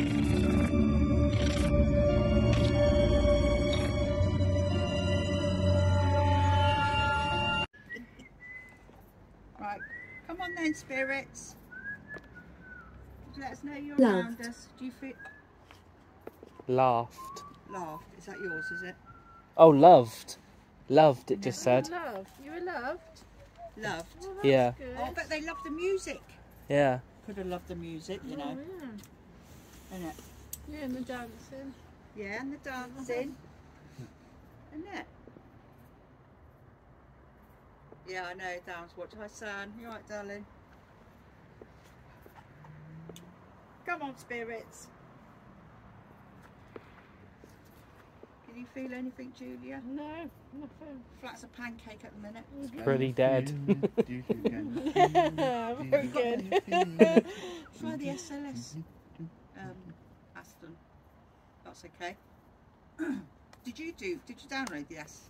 Right, come on then, spirits. Let us know you're around us. Do you feel... Laughed. Laughed. Is that yours, is it? Oh, loved. Loved, it just said. Loved. You were loved. Loved. Well, yeah. Good. Oh, but they loved the music. Yeah. Could have loved the music, you know. Yeah. Isn't it? Yeah, and the dancing. Yeah, and the dancing. Isn't it? Yeah, I know, Dan's watching. Hi, son. You alright, darling? Come on, spirits. Can you feel anything, Julia? No, nothing. Flat's a pancake at the minute. It's pretty dead. Yeah, very good. Try the SLS. Aston. That's okay. Did you download the SLS?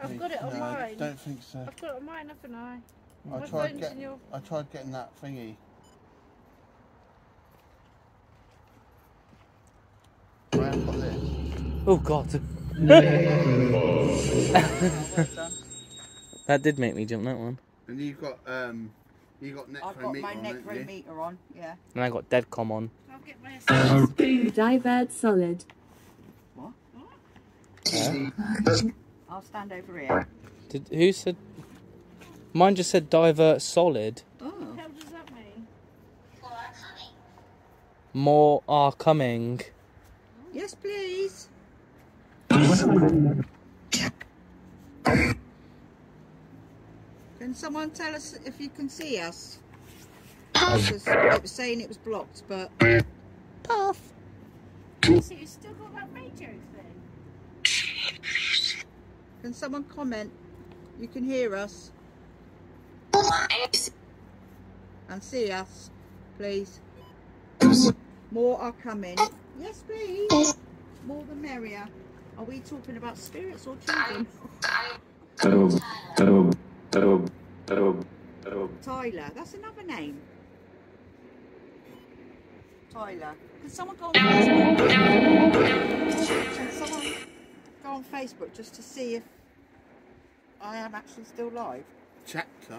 I've got it on mine. I don't think so. I've got it on mine, haven't I? I tried getting that thingy. Oh god. That did make me jump, that one. And you got necrometer on, yeah. And I got deadcom on. I'll get my SLS. Divert solid. What? Yeah. I'll stand over here. Who said? Mine just said divert solid. Oh. What the hell does that mean? More are coming. More are coming. Yes, please. Can someone tell us if you can see us? It was saying it was blocked, but... Puff! So you still got that radio thing? Can someone comment? You can hear us. And see us, please. More are coming. Yes, please. More the merrier. Are we talking about spirits or children? Tyler. That's another name. Tyler. Can someone go on Facebook? Can someone go on Facebook just to see if I am actually still live? Chapter.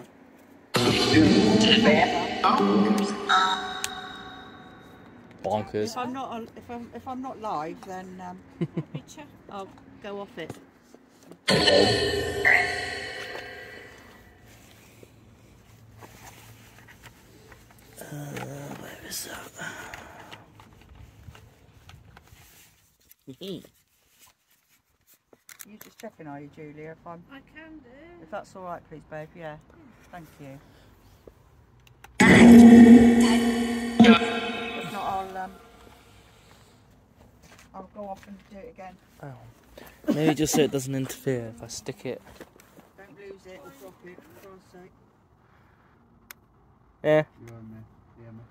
Bonkers. If I'm not live, then I'll go off it. Where is that? You just checking, are you, Julia? If I can do. If that's all right, please, babe. Yeah. Thank you. I'll go off and do it again. Oh. Maybe just so it doesn't interfere if I stick it. Don't lose it or drop it, for God's sake. Yeah. You're on there. Yeah, man.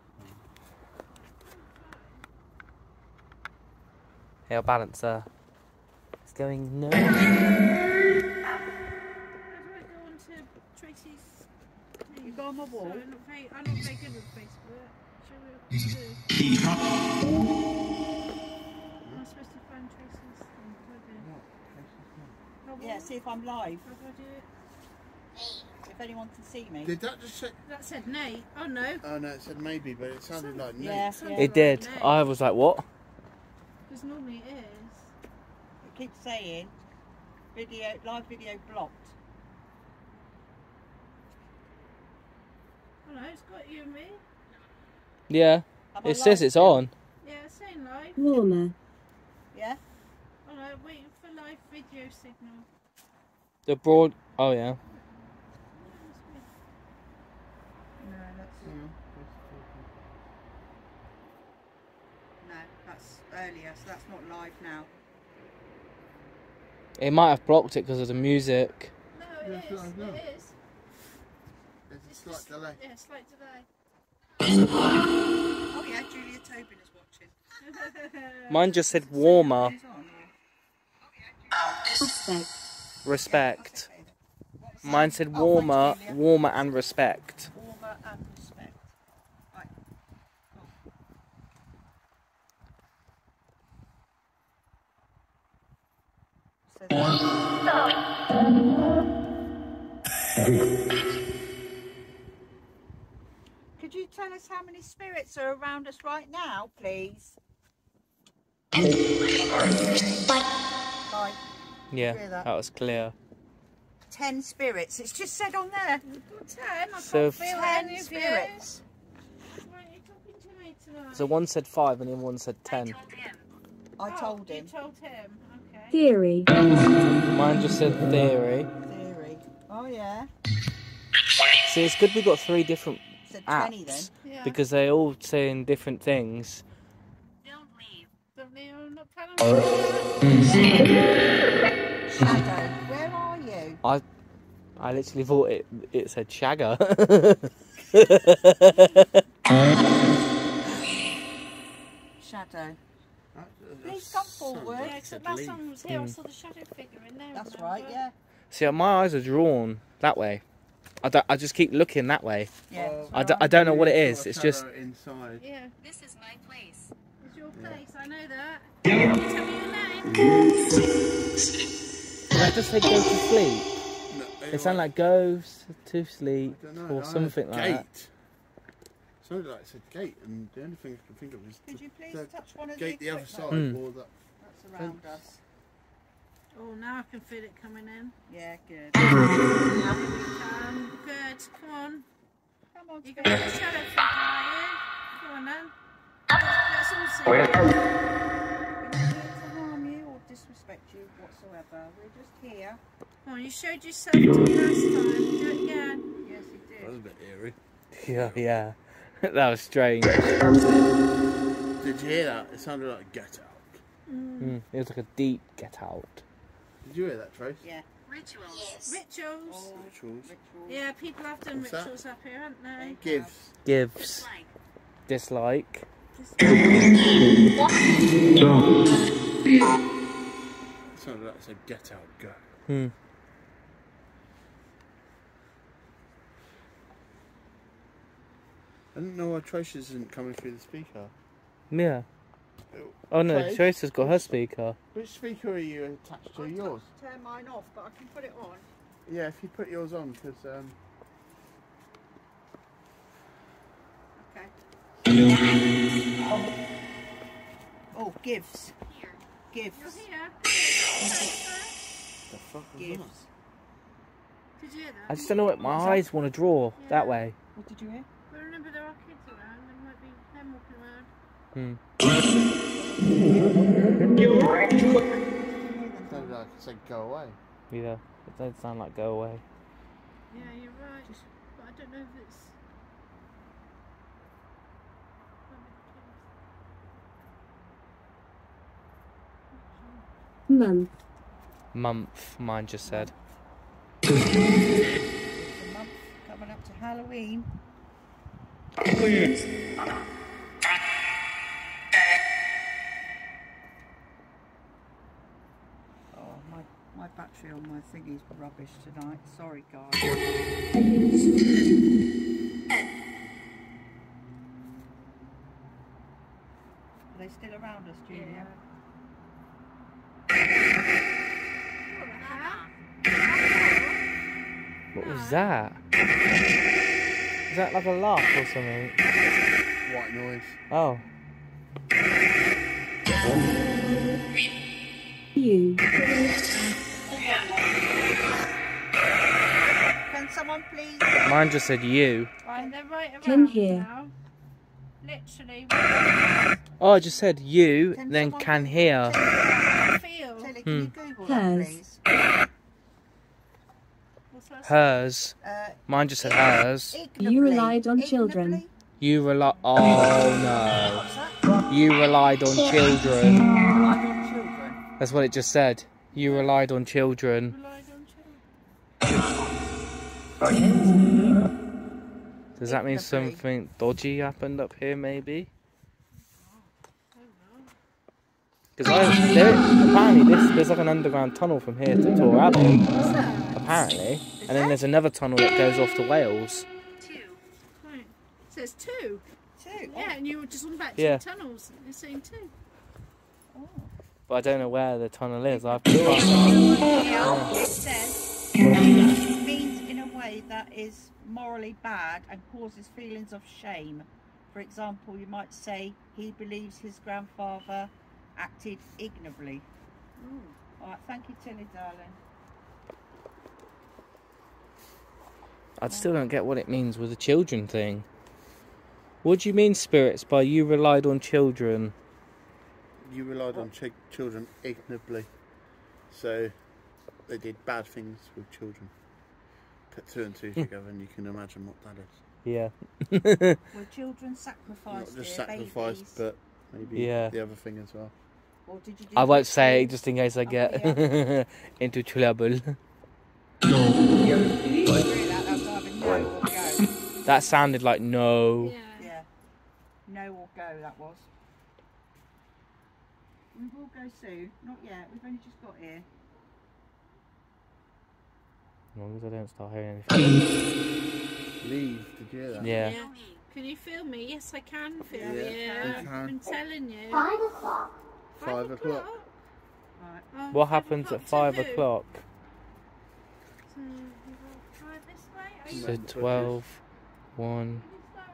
Hey, our balancer. It's going no. How do I go on to Tracy's? You go on my wall. So I'm not very good with Facebook. I'm supposed to find Tracy's thing. Yeah, see if I'm live. How do I do it? If anyone can see me. Did that just say... That said Nate. Oh, no. Oh, no, it said maybe, but it sounded like Nate. Yeah, it did. Nate. I was like, what? Because normally it is. It keeps saying, live video blocked. Oh, no, it's got you and me. Yeah, it says it's on. Yeah, it's saying live. Warmer. Yeah? Alright, waiting for live video signal. The broad... Oh, yeah. No, that's... No, that's earlier, so that's not live now. It might have blocked it because of the music. No, it is. There's a slight delay. Yeah, slight delay. Oh yeah, Julia Tobin is watching. Mine just said warmer. Respect. Mine said warmer, warmer and respect. Warmer and respect. Right. Could you tell us how many spirits are around us right now, please? Bye. Yeah, that was clear. 10 spirits. It's just said on there. 10. I so can't feel 10 spirits. Right, you're talking to me tonight. So one said 5 and the other one said 10. I told him. You told him. Okay. Theory. Mine just said theory. Theory. Oh yeah. See, it's good we got 3 different apps then. Yeah. Because they're all saying different things. Don't leave. Don't leave. I'm not Shadow. Where are you? I literally thought it said Shagger. Shadow. Please come forward. Yeah, except last time I was here, I saw the shadow figure in there. That's right, yeah. See, my eyes are drawn that way. I just keep looking that way. Yeah. Well, I don't know what it is. It's just inside. Yeah. This is my place. It's your place. Yeah. I know that. Can you tell me your name? Did I just say go to sleep? No, it sounds like go to sleep or something like that. Gate. Sounded like it said gate, and the only thing I can think of is could you please touch one of the other side or that. That's around us. Oh, now I can feel it coming in. Yeah, good. Good. Come on. Come on. You got the shadow figure, are you? Come on then. Let's all see. We're not here to harm you or disrespect you whatsoever. We're just here. Come on, you showed yourself to last time. Do it again. Yes, you did. That was a bit eerie. Yeah, yeah. That was strange. Did you hear that? It sounded like a get out. It was like a deep get out. Did you hear that, Trace? Yeah. Rituals. Yes. Rituals. Oh, rituals. Yeah, people have done rituals up here, haven't they? Gives. Gives. Dislike. It sounded like it said get out, go. I didn't know why Trace isn't coming through the speaker. Yeah. Oh no, Trace, Trace has got her speaker. Which speaker are you attached to? Yours? I turn mine off, but I can put it on. Yeah, if you put yours on, because... Okay. Oh, gives. Here. Gives. You're here. What the fuck was gives. That? Did you hear that? I just don't know what my eyes want to draw that way. What did you hear? There are kids around, there might be them walking around. It sounded like it said go away. Yeah, it did sound like go away. Yeah, you're right. But I don't know if it's... Month. Month, mine just said. It's a month coming up to Halloween. My battery on my thingy's rubbish tonight. Sorry, guys. Are they still around us, Julia? What was that? Is that like a laugh or something? White noise. Oh. You. Can someone please? Mine just said you. Right, they're right around can hear. Now. Literally. Oh, I just said you, can then can hear. Feel. Tilly, can you Google that, please? Hers. Mine just said hers. Ignably. You relied on children. You relied. Oh no. You relied on children. That's what it just said. You relied on children. Does that mean something dodgy happened up here? Maybe. Because apparently there's like an underground tunnel from here to Torre Abbey. Apparently. And then there's another tunnel that goes off to Wales. 2. Right. So it's 2. 2. Yeah, and you were just on about 2 tunnels. You're saying 2. Oh. but I don't know where the tunnel is. I've It says it means in a way that is morally bad and causes feelings of shame. For example, you might say he believes his grandfather acted ignorantly. All right, thank you, Tilly, darling. I still don't get what it means with the children thing. What do you mean, spirits, by you relied on children? You relied on children ignorantly. So they did bad things with children. Put two and two together and you can imagine what that is. Yeah. Were children sacrificed? Not just sacrificed, but maybe the other thing as well. Or did you do I won't say it just in case I get into trouble. That sounded like no. Yeah. No or go, that was. We will go soon. Not yet. We've only just got here. As long as I don't start hearing anything. Leave. Did you hear that? Yeah. Can you feel me? Yes, I can feel you. I've been telling you. 5 o'clock. 5 o'clock. Right. Oh, what happens at 5 o'clock? So, so 12, 1,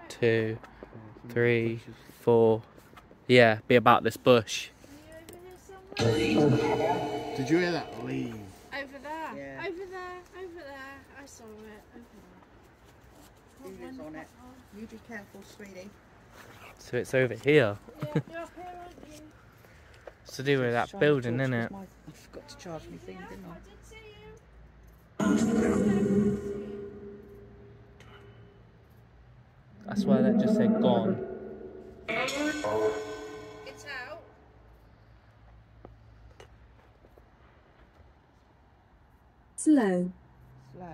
2, 3, 4. Yeah, be about this bush. Are you over here somewhere? Did you hear that? Leave. Over there. Yeah. Over there. Over there. I saw it. Over there. Who's on it? You be careful, sweetie. So it's over here. Yeah, you're up here, aren't you? It's to do with that building, isn't it? I forgot to charge my thing, didn't I? I swear that just said gone. It's out. Slow. Slow.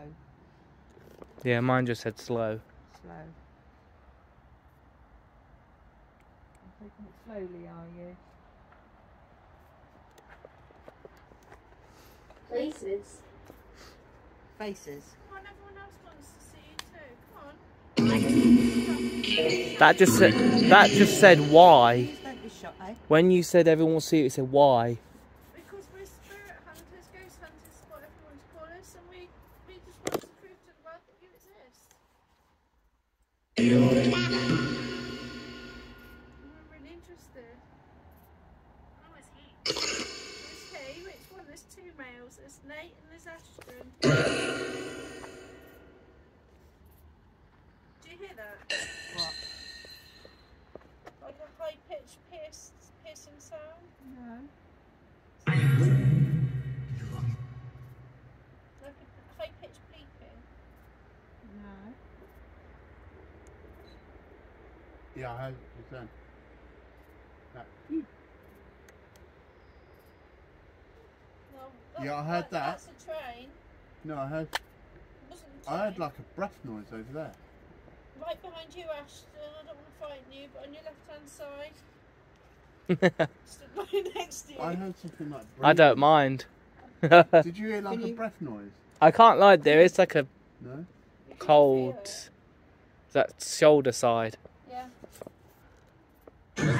Yeah, mine just said slow. Slow. You're taking it slowly, are you? Places. Faces. Come on, everyone else wants to see you too. Come on. That just said why. Don't be shot, eh? When you said everyone will see you, it said why. Because we're spirit hunters, ghost hunters, what everyone's called us, and we just want to prove to the world that you exist. We're really interested. Oh, it's he. It's he. Which one? There's two males. There's Nate and there's Aston. What? Like a high pitched piercing sound? No. Like a high pitched bleeping? No. Yeah, I heard it then. Yeah, I heard that. That's a train. No, I heard. I heard like a breath noise over there. Right behind you, Ashton. I don't want to frighten you, but on your left-hand side, stood right next to you. I heard something like breathing. I don't mind. Did you hear like a breath noise? I can't lie, there is like a cold, that shoulder side. Yeah.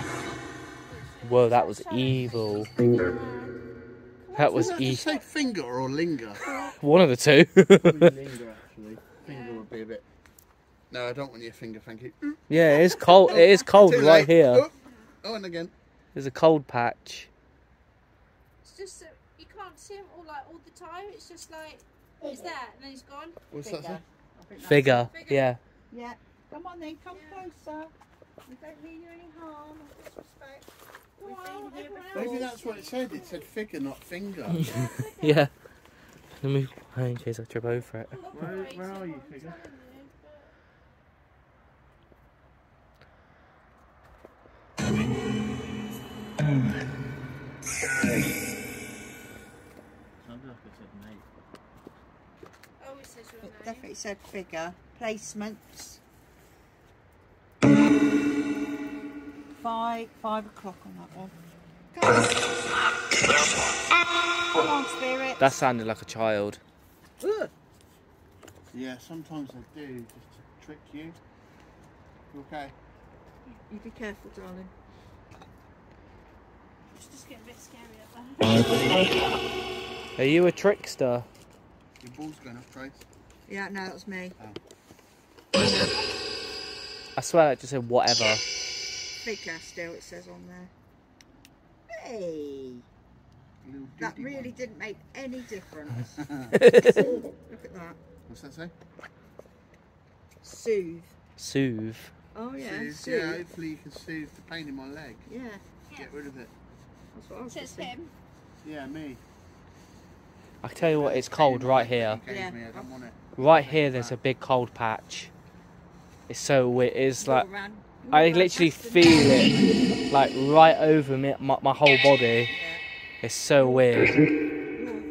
Whoa, that was evil. Finger. That was evil. Say finger or linger? One of the two. Probably linger, actually. Finger would be a bit... No, I don't want your finger, thank you. Yeah, it is cold. It is cold right here. Oh, oh, and again. There's a cold patch. It's just so you can't see him all the time. It's just like he's there and then he's gone. What's that say? Figure. Yeah. Yeah. Come on then, come closer. We don't mean you any harm. Disrespect. Well, maybe that's what it said. It said figure, not finger. Yeah. Let me move away in case I trip over it. Where are you, figure? It definitely said figure. Placements. 5 o'clock on that one. Come on, spirit. That sounded like a child. Yeah, sometimes they do just to trick you. Okay. You be careful, darling. Just getting a bit scary up there. Are you a trickster? Your ball's going off, Trace. Yeah, no, that was me. Oh. I swear it just said whatever. Big glass still, it says on there. Hey! That really didn't make any difference. Look at that. What's that say? Soothe. Soothe. Oh yeah, soothe. Soothe. Yeah, hopefully you can soothe the pain in my leg. Yeah. Get rid of it. That's what I was thinking. Him. Yeah, me. I tell you what, it's cold right here. Yeah. Me, I don't want it. Right here there's a big cold patch. It's so weird. It's like, I literally feel it, like right over me, my whole body. Yeah. It's so weird.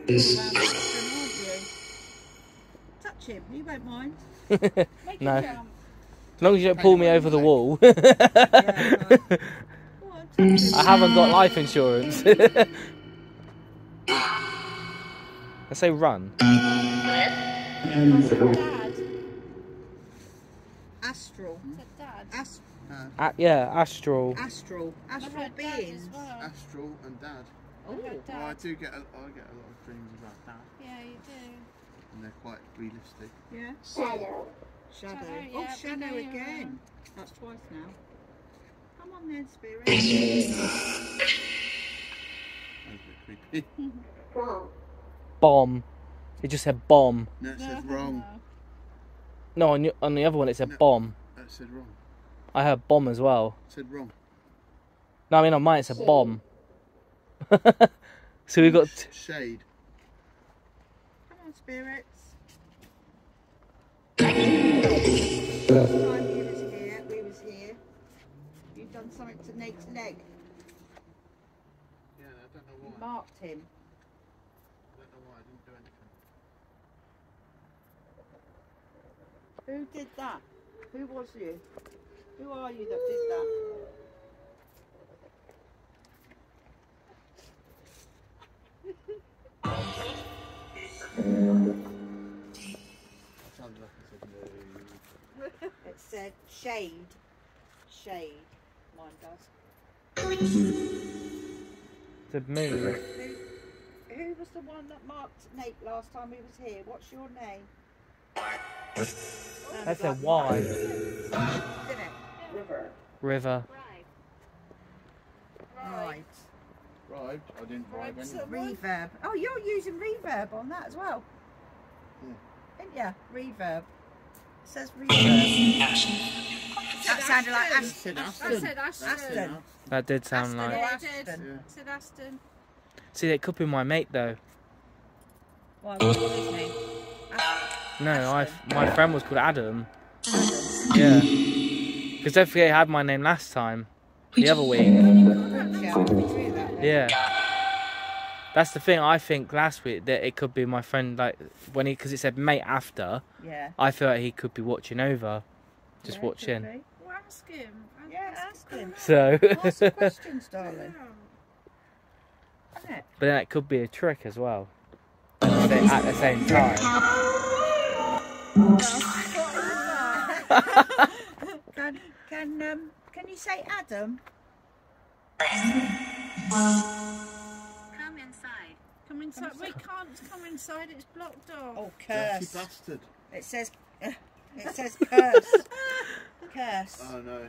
Touch him, he won't mind. No. As long as you don't pull me over the wall. I haven't got life insurance. I say run. Astral. Yeah, astral. Astral beings. Well. Astral and dad. Oh, well, I get a lot of dreams about dad. Yeah, you do. And they're quite realistic. Yeah. Shadow. Yeah, oh, shadow again. Around. That's twice now. Come on then, spirit. That was a bit creepy. Bomb. It just said bomb. No, it says wrong. No, on the other one it said bomb. That said wrong. I heard bomb as well. It said wrong. No, I mean on mine it said bomb. So we've got... Shade. Come on, spirits. Last time he was here, we was here. You've done something to Nate's leg. Yeah, I don't know why. You marked him. I don't know why, I didn't do anything. Who did that? Who was you? Who are you that did that? It said shade. Shade. Mine does. Said me. Who was the one that marked Nate last time he was here? What's your name? That's a Y. River. Right. Right. I didn't drive anything. Reverb. Oh, you're using reverb on that as well. Yeah. Didn't you? Reverb. It says reverb. Aston. That sounded like Aston. I said Aston. That did sound like Aston. I said Aston. See, that could be my mate though. Why? What was his name? No, my friend was called Adam. Yeah. Because don't forget, he had my name last time. The other week. Yeah. That's the thing, I think last week that it could be my friend, like, when he, because it said mate after. Yeah. I feel like he could be watching over. Just watching. Well, ask him. Ask him. So. Ask the questions, darling. Yeah. But then it could be a trick as well. At the same time. Well, can you say Adam? Come inside. Come inside. We can't come inside. It's blocked off. Oh, curse! Bastard. It says. It says curse. Curse. Oh no.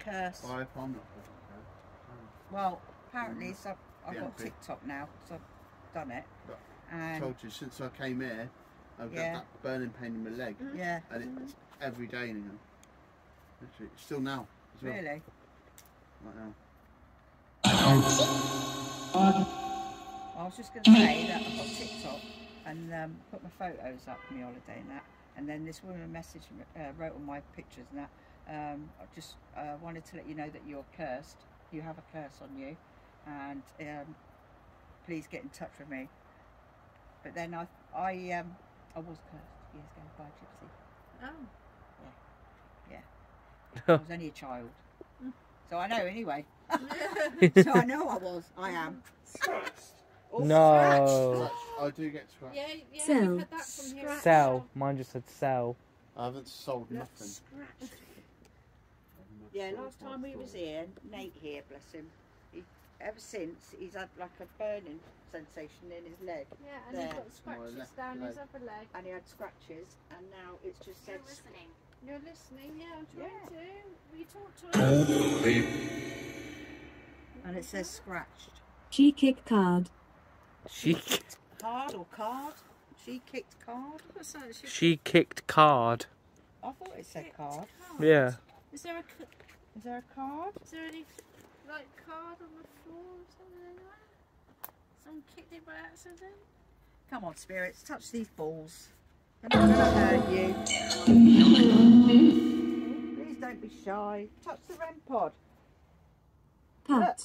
Curse. Well, I'm not. Well, apparently, so I've got TikTok now, so I've done it. I told you since I came here. I've got that burning pain in my leg. Yeah. And it's every day now. Literally. Still now. As well. Really? Right now. I was just going to say that I've got TikTok and put my photos up from my holiday and that. And then this woman messaged me, wrote on my pictures and that. I just wanted to let you know that you're cursed. You have a curse on you. And please get in touch with me. But then I was cursed years ago by a gypsy. Oh. Yeah. I was only a child. So I know anyway. So I know I was. I am. Scratched. Oh, no. Scratched. I do get scratched. Yeah, yeah. Sell. Had that from here. Sell. Mine just said sell. I haven't sold nothing. Scratched. Yeah, last time we was here, Nate here, bless him. ever since, he's had like a burning sensation in his leg. Yeah, and there. He's got scratches down his upper leg. And he had scratches, and now it's just said... You're listening, yeah, I'm trying to. We talk to him. And it says scratched. She kicked card. She kicked card or card? She kicked card? She kicked card. I thought it said card. Yeah. Is there a card? Is there any like card on the floor or something like that? Someone kicked it by accident? Come on, spirits, touch these balls. I'm not going to hurt you. Please don't be shy. Touch the REM pod. Look.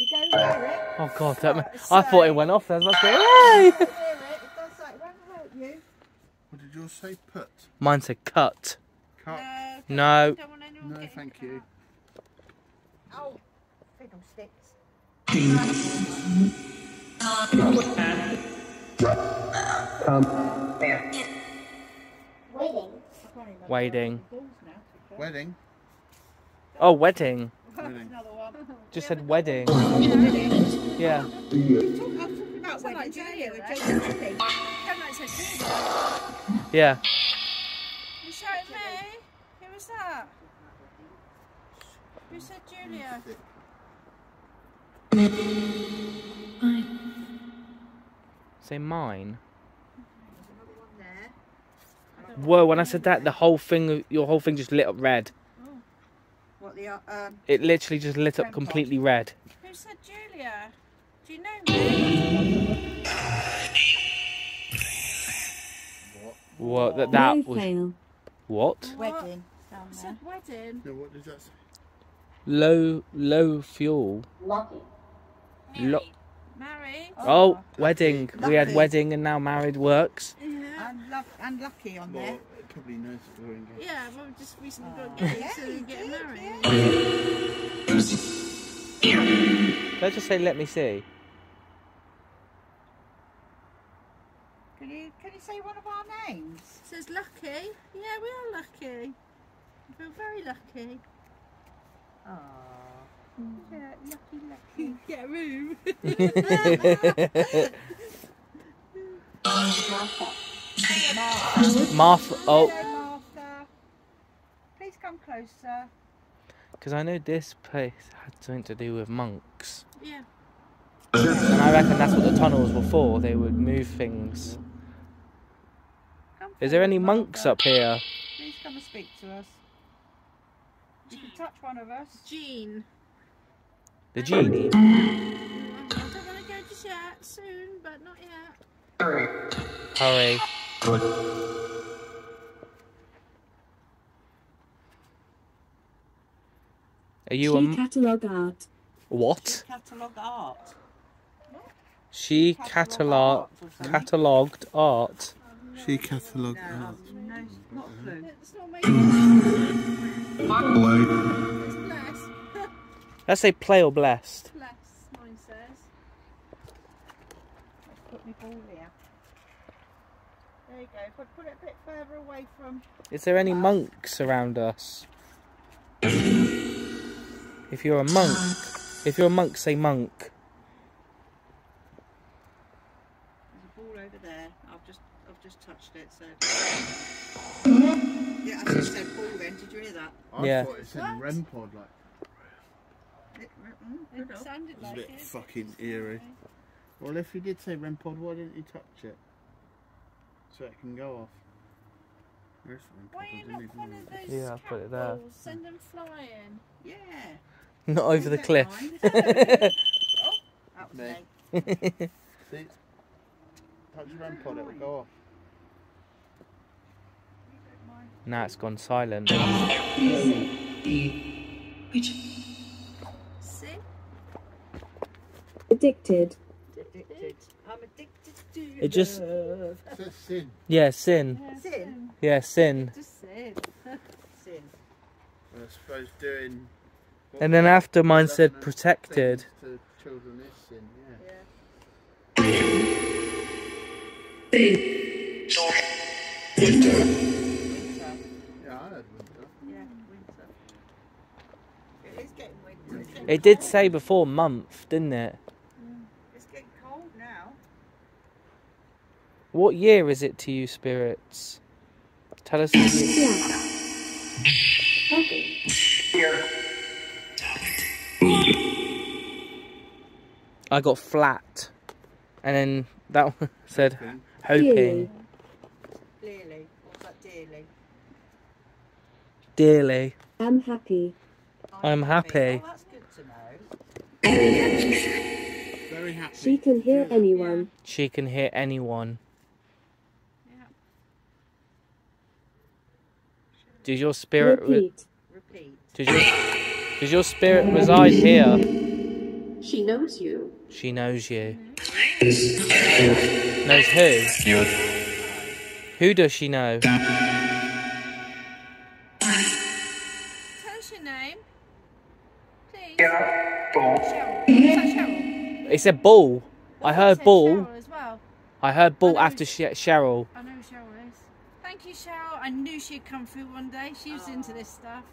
You don't hear it. Oh God, that I thought it went off there. That's like, hey! It does say it won't hurt you. What did yours say? Put. Mine said cut. Cut. No. No, thank you. Oh, fiddlesticks. Waiting. Wedding. Oh, wedding. Wedding. Just said wedding. Yeah. Yeah. You shouted me? Who was that? Who said Julia? Say mine. Whoa! When I said that, the whole thing, your whole thing, just lit up red. Oh. What the? It literally just lit up completely red. Who said Julia? Do you know me? What? That was. What? Wedding. I said wedding. Yeah, what does that say? Low fuel. Lucky. Married. Oh, oh, wedding. Lucky. We had wedding and now married works. Yeah. And lucky on there. It probably knows that we're engaged. Yeah, well, we just recently got engaged, yeah, so we get married. Let's just say, let me see. Can you say one of our names? It says lucky. Yeah, we are lucky. We feel very lucky. Oh. Yeah, lucky. Get a room. Martha. Martha. Oh. Hello, Martha. Please come closer. Because I know this place had something to do with monks. Yeah. And I reckon that's what the tunnels were for. They would move things. Is there any monks up here? Please come and speak to us. You can touch one of us. Jean. The genie. I'm going to go to chat soon, but not yet. Hurry. Are you a... She catalogue art. What? She catalogue art. What? She catalogued art. She catalogued art. No, not a clue. It's not making sense. Let's say play or blessed. Blessed, mine says. Let's put my ball here. There you go. If I put it a bit further away from... Is there any monks around us? If you're a monk. If you're a monk, say monk. There's a ball over there. I've just touched it, so... Yeah, I just said ball then. Did you hear that? I thought it said REM pod, like... It sounded like it. It's a bit fucking eerie. Well, if he did say REM pod, why didn't he touch it? So it can go off. Why are you not one of those cat balls? There. Send them flying. Yeah. Not over the cliff. Oh, that was me. See? Touch REM pod, it will go off. Now it's gone silent. Addicted. I'm addicted to you. It just. It's sin. Yeah, sin. Sin. Yeah, sin. Just sin. Sin. Well, I suppose doing. And then after mine said protected. To children is sin. Yeah. Winter. Winter. Yeah, I heard winter. Yeah, winter. It is getting winter. It did say before month, didn't it? It's getting cold now. What year is it to you, spirits? Tell us the year. I got flat. And then that one said, hoping. Dearly. What's that, dearly? Dearly. I'm happy. I'm happy. Oh, that's good to know. Very happy. She can hear anyone. She can hear anyone. Yeah. Does your spirit... Does your spirit reside here? She knows you. She knows you. Mm-hmm. Knows who? You. Who does she know? Yeah, ball. Cheryl. It said ball. I heard ball. As well. I heard ball after Cheryl. I know who Cheryl is. Thank you, Cheryl. I knew she'd come through one day. She was into this stuff.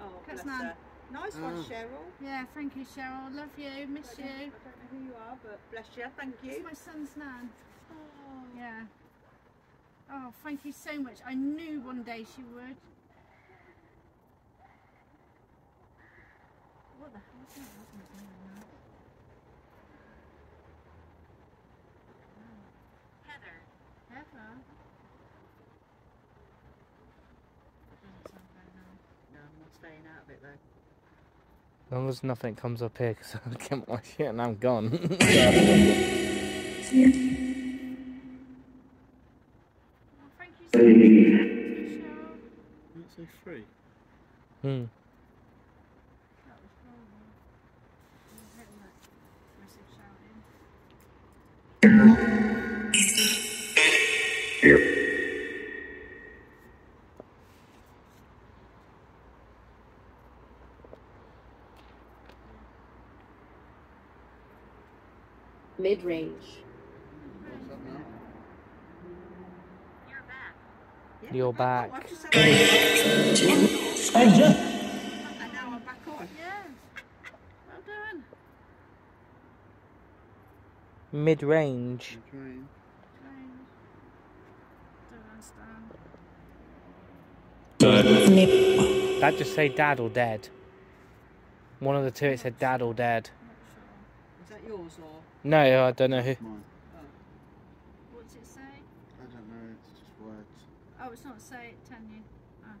Oh, bless her. Nice one, Cheryl. Yeah, thank you, Cheryl. Love you. Miss you. I don't know who you are, but bless you. Thank you. It's my son's nan. Oh. Yeah. Oh, thank you so much. I knew one day she would. What the hell is that? Heather. Heather? No, I'm not staying out of it though. As long as nothing comes up here because I get my shit and I'm gone. Well, thank you so much. That's so free. Hmm. Mid-range. You're back. Yeah. You're back. And now I'm back on. Yeah. Well done. Mid-range. Mid-range. Don't understand. That just say dad or dead. One of the two, it said dad or dead. Is that yours or? No, I don't know who. Mine. Oh. What does it say? I don't know, it's just words. Oh, it's not say it, can you? Oh.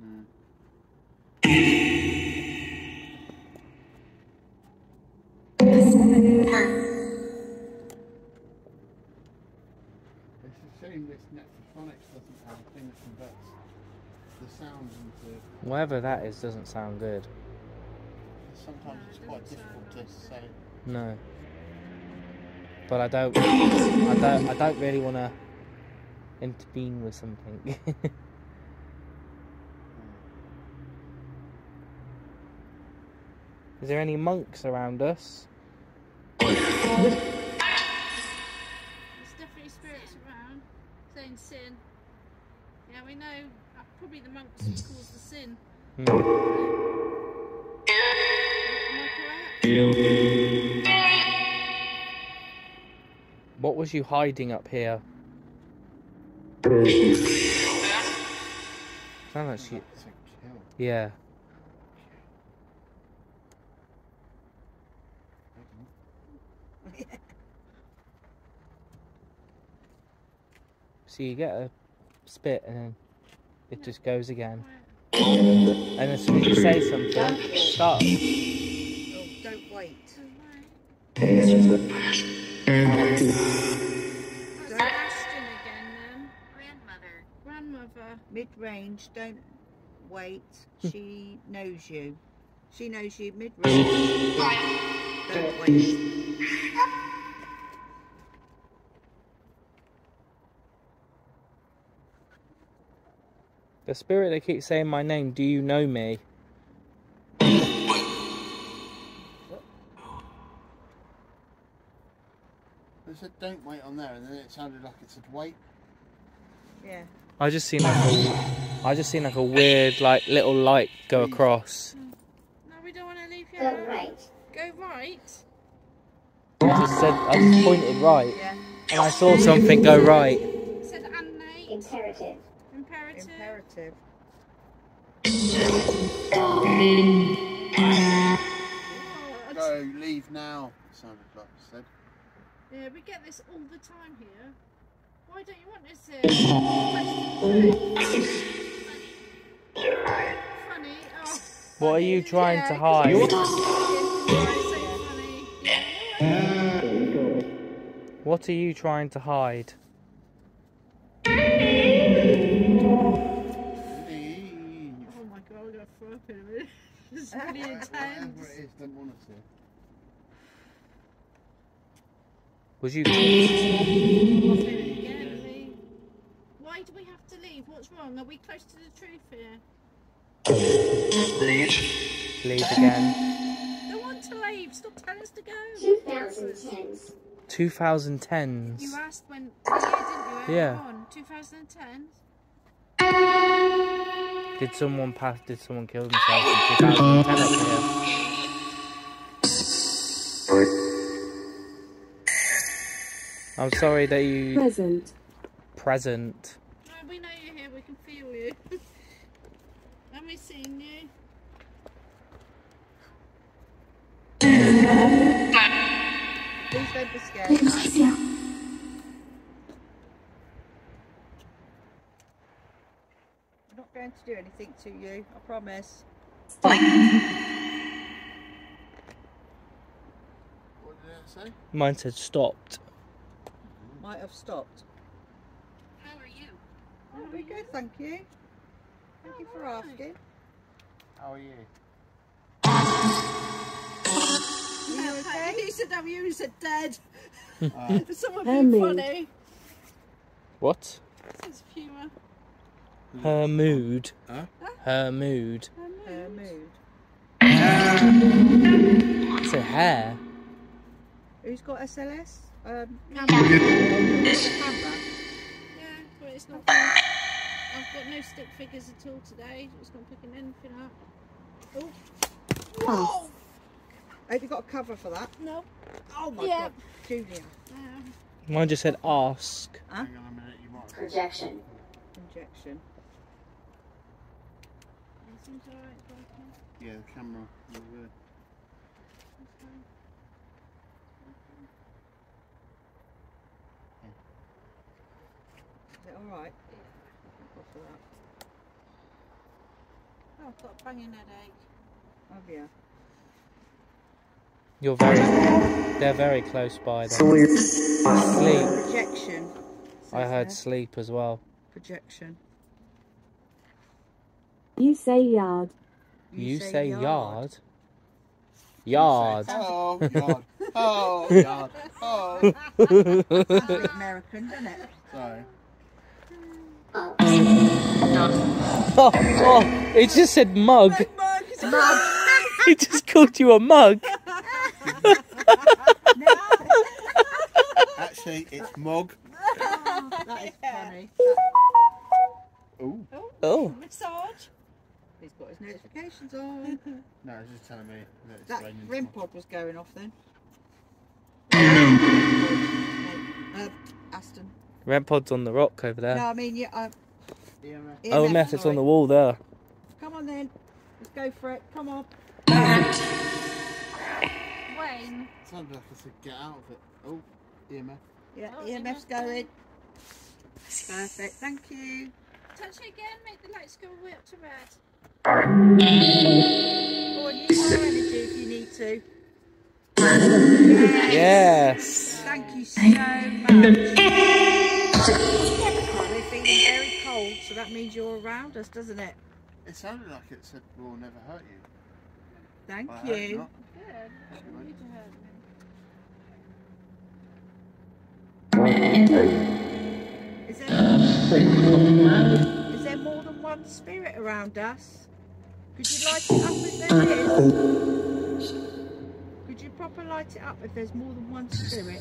No. It's a shame this Necrophonics doesn't have a thing that converts the sound into... Whatever that is doesn't sound good. Sometimes it's quite difficult to say. No. But I don't really want to intervene with something. Is there any monks around us? There's definitely spirits around saying sin. Yeah, we know probably the monks who caused the sin. Mm. What was you hiding up here? Sound like she... Yeah. So you get a spit and then it just goes again. And as soon as you say something, it starts. Don't wait. That's Aston again then. Grandmother. Mid-range, don't wait. She knows you. She knows you mid-range. Don't wait. The spirit that keeps saying my name, do you know me? It said don't wait on there, and then it sounded like it said wait. Yeah. I just seen like a weird like little light go across. Lucio. Go right. Go right? I just pointed right. Yeah. And I saw something go right. It said and Nate. Imperative. Imperative. Imperative. Go, leave now, sounded like I said. Yeah, we get this all the time here. Why don't you want this here? Funny. Oh, what are you trying to hide? You're so funny. What are you trying to hide? This is really intense. Was you? Why do we have to leave? What's wrong? Are we close to the truth here? Leave. Leave again. Don't want to leave. Stop telling us to go. 2010s. 2010s. You asked when the year, didn't you? Yeah. 2010s. Did someone pass? Did someone kill themselves in 2010 up here? I'm sorry that you... Present. Present. No, we know you're here. We can feel you. Have we seen you? Please don't be scared. Going to do anything to you, I promise. What did it say? Mine said stopped. Might have stopped. How are you? Oh, very good, thank you. Thank you for asking. How are you? Are you okay? He said, "How are you?" He said, "Dead." Someone being funny. What? Sense of humour. Her mood. Huh? Her mood. Her mood. Her mood. It's her hair. Who's got SLS? Camera. Yeah, but it's not. I've got no stick figures at all today. It's not picking anything up. Oh. Oh. Have you got a cover for that? No. Oh my God, Julia. Mine just said ask. Huh? Hang on a minute, you might. Projection. Injection. Yeah, the camera. Is it alright? Oh, I've got a banging headache. Oh, yeah. You're very... They're very close by then. Sleep. Projection. I heard sleep as well. Projection. You say yard. You say yard. Yard. Oh, yard. Oh, yard. Oh. That's like American, isn't it? Sorry. Oh. Oh, oh, it just said mug. Mug. It just called you a mug. Actually, it's mug. Oh, that is funny. Ooh. Oh. Oh. Massage. He's got his notifications on. No, it's just telling me that REM pod was going off then. Aston. REM pod's on the rock over there. No, I mean, yeah. EMF is on the wall there. Come on then. Let's go for it. Come on. Wayne. Sounds like I said get out of it. Oh, EMF. Yeah, oh, EMF's going. Perfect, thank you. Touch it again, make the lights go way up to red. Or use more energy if you need to. Yes. Thank you so much. They think it's very cold, so that means you're around us, doesn't it? It sounded like it said we'll never hurt you. Thank you. Is there more than one spirit around us? Could you light it up if there is? Could you proper light it up if there's more than one spirit?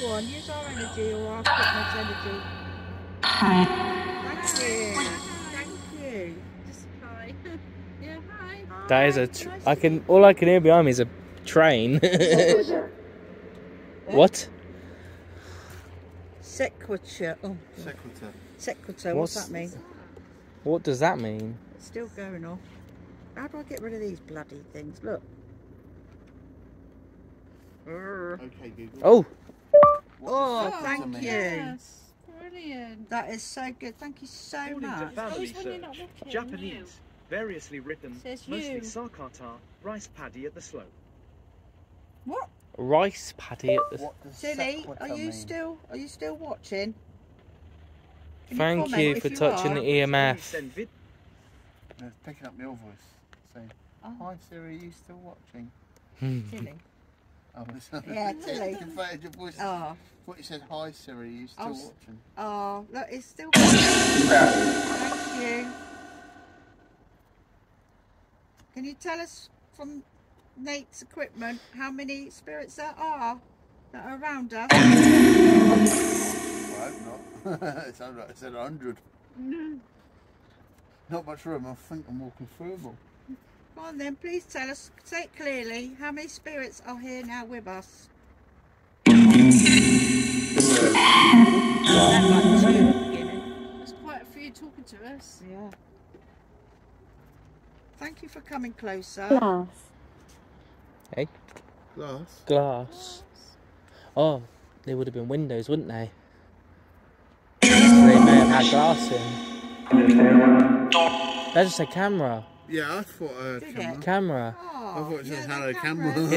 Go on, use our energy or our equipment's energy. Thank you. Thank you. Just hi. Yeah, hi. That is a. All I can hear behind me is a train. What? Sequitur. Oh. Sequitur. Sequitur. What's that mean? What does that mean? It's still going off. How do I get rid of these bloody things? Look. Okay, Google. Oh. Oh, thank you. Yes. Brilliant. That is so good. Thank you so much. Family search. Japanese, variously written, mostly sakata, rice paddy at the slope. What? Rice paddy at the slope. Silly, are you still watching? Thank you for touching the EMF. No, it's picking up my old voice. Saying, hi Siri, are you still watching? Silly. Yeah, Tilly. Oh. What you said, hi Siri, you still watching? Oh, look, it's still watching. Thank you. Can you tell us from Nate's equipment how many spirits there are that are around us? Well, I hope not. It sounded like I said 100. No. Not much room, I think I'm walking through them. Come on then, please tell us, say it clearly, how many spirits are here now with us? There's quite a few talking to us. Yeah. Thank you for coming closer. Glass. Hey? Glass? Glass. Oh, they would have been windows, wouldn't they? They may have had glass in. That's just a camera. Yeah, I thought camera. Camera. Oh, I thought it just had a camera first. Mm.